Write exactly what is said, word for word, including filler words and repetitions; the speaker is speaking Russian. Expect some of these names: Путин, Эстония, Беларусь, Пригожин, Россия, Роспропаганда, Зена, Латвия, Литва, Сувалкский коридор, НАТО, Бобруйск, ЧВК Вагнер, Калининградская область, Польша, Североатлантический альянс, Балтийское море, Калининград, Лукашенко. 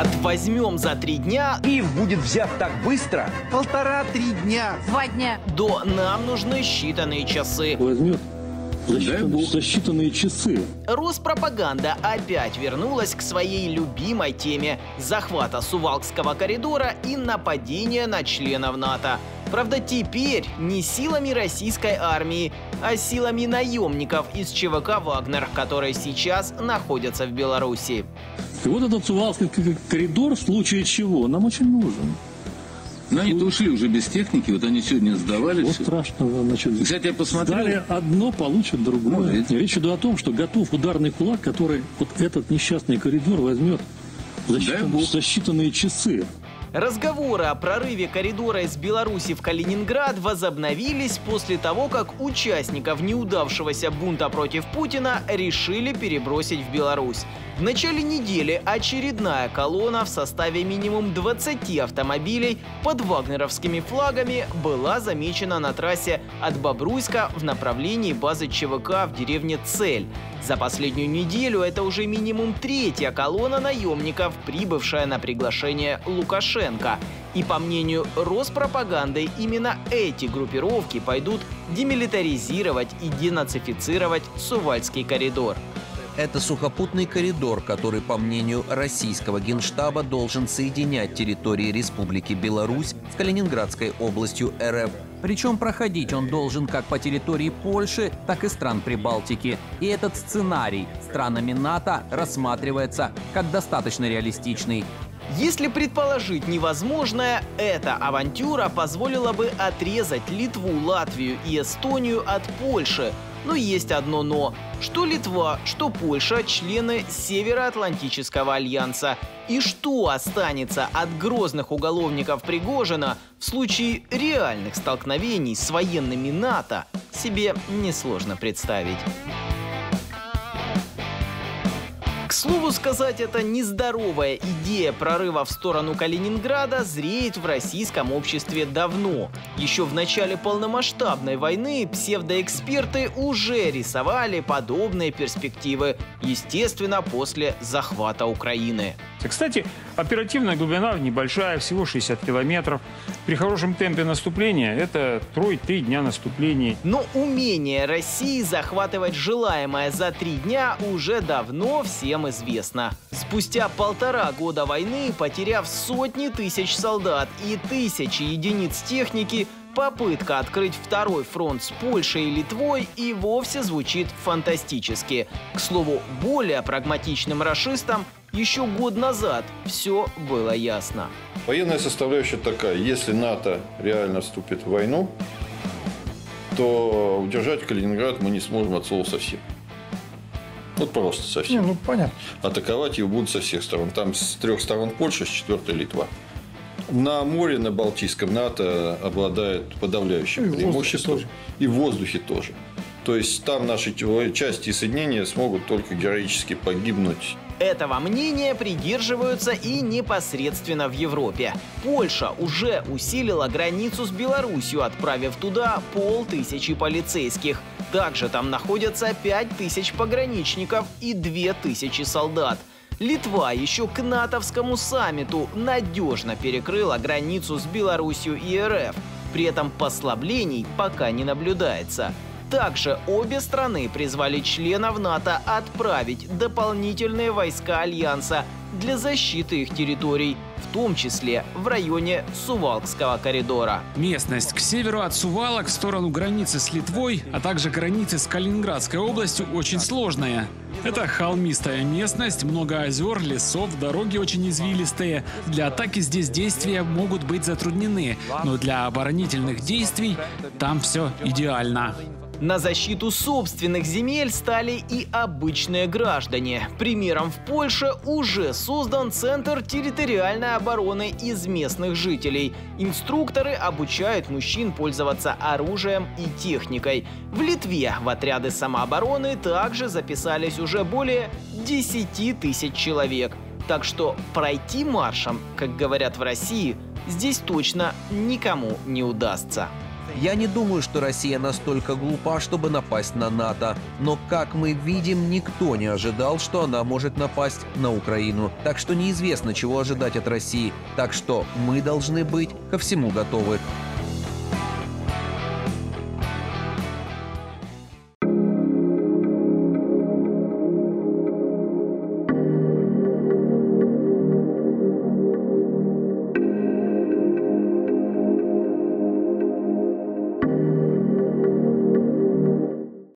Отвозьмем за три дня. Киев будет взят так быстро. Полтора-три дня. Два дня. До нам нужны считанные часы. Возьмет. За, считан... за считанные часы. Роспропаганда опять вернулась к своей любимой теме – захвата Сувалкского коридора и нападения на членов НАТО. Правда, теперь не силами российской армии, а силами наемников из ЧВК «Вагнер», которые сейчас находятся в Беларуси. И вот этот Сувалкский коридор, в случае чего, нам очень нужен. Но они-то ушли уже без техники, вот они сегодня сдавались. Вот страшного, значит, кстати, я посмотрел. Сдали одно, получат другое. Ну, речь идет о том, что готов ударный кулак, который вот этот несчастный коридор возьмет за, считан... за считанные часы. Разговоры о прорыве коридора из Беларуси в Калининград возобновились после того, как участников неудавшегося бунта против Путина решили перебросить в Беларусь. В начале недели очередная колонна в составе минимум двадцати автомобилей под вагнеровскими флагами была замечена на трассе от Бобруйска в направлении базы ЧВК в деревне Цель. За последнюю неделю это уже минимум третья колонна наемников, прибывшая на приглашение Лукашенко. И по мнению Роспропаганды, именно эти группировки пойдут демилитаризировать и денацифицировать Сувалкский коридор. Это сухопутный коридор, который, по мнению российского генштаба, должен соединять территории Республики Беларусь с Калининградской областью РФ. Причем проходить он должен как по территории Польши, так и стран Прибалтики. И этот сценарий странами НАТО рассматривается как достаточно реалистичный. Если предположить невозможное, эта авантюра позволила бы отрезать Литву, Латвию и Эстонию от Польши. Но есть одно «но». Что Литва, что Польша – члены Североатлантического альянса. И что останется от грозных уголовников Пригожина в случае реальных столкновений с военными НАТО, себе несложно представить. К слову сказать, эта нездоровая идея прорыва в сторону Калининграда зреет в российском обществе давно. Еще в начале полномасштабной войны псевдоэксперты уже рисовали подобные перспективы, естественно, после захвата Украины. Кстати, оперативная глубина небольшая, всего шестьдесят километров. При хорошем темпе наступления это три дня наступлений. Но умение России захватывать желаемое за три дня уже давно всем известно. Спустя полтора года войны, потеряв сотни тысяч солдат и тысячи единиц техники, попытка открыть второй фронт с Польшей и Литвой и вовсе звучит фантастически. К слову, более прагматичным рашистам еще год назад все было ясно. Военная составляющая такая. Если НАТО реально вступит в войну, то удержать Калининград мы не сможем от слова совсем. Вот просто совсем. Не, ну, понятно. Атаковать его будут со всех сторон. Там с трех сторон Польша, с четвертой Литва. На море, на Балтийском, НАТО обладает подавляющим преимуществом. И в воздухе тоже. То есть там наши части и соединения смогут только героически погибнуть. Этого мнения придерживаются и непосредственно в Европе. Польша уже усилила границу с Беларусью, отправив туда полтысячи полицейских. Также там находятся пять тысяч пограничников и две тысячи солдат. Литва еще к натовскому саммиту надежно перекрыла границу с Беларусью и РФ. При этом послаблений пока не наблюдается. Также обе страны призвали членов НАТО отправить дополнительные войска Альянса для защиты их территорий, в том числе в районе Сувалкского коридора. Местность к северу от Сувалок в сторону границы с Литвой, а также границы с Калининградской областью очень сложная. Это холмистая местность, много озер, лесов, дороги очень извилистые. Для атаки здесь действия могут быть затруднены, но для оборонительных действий там все идеально. На защиту собственных земель стали и обычные граждане. Примером, в Польше уже создан Центр территориальной обороны из местных жителей. Инструкторы обучают мужчин пользоваться оружием и техникой. В Литве в отряды самообороны также записались уже более десяти тысяч человек. Так что пройти маршем, как говорят в России, здесь точно никому не удастся. Я не думаю, что Россия настолько глупа, чтобы напасть на НАТО. Но, как мы видим, никто не ожидал, что она может напасть на Украину. Так что неизвестно, чего ожидать от России. Так что мы должны быть ко всему готовы.